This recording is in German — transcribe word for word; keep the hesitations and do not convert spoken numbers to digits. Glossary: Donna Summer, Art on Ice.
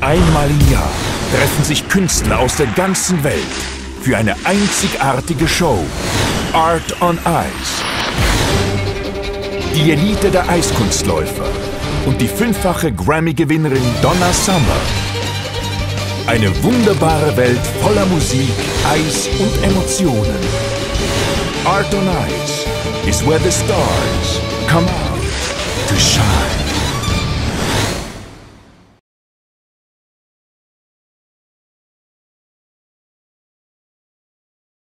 Einmal im Jahr treffen sich Künstler aus der ganzen Welt für eine einzigartige Show, Art on Ice. Die Elite der Eiskunstläufer und die fünffache Grammy-Gewinnerin Donna Summer. Eine wunderbare Welt voller Musik, Eis und Emotionen. Art on Ice is where the stars come out.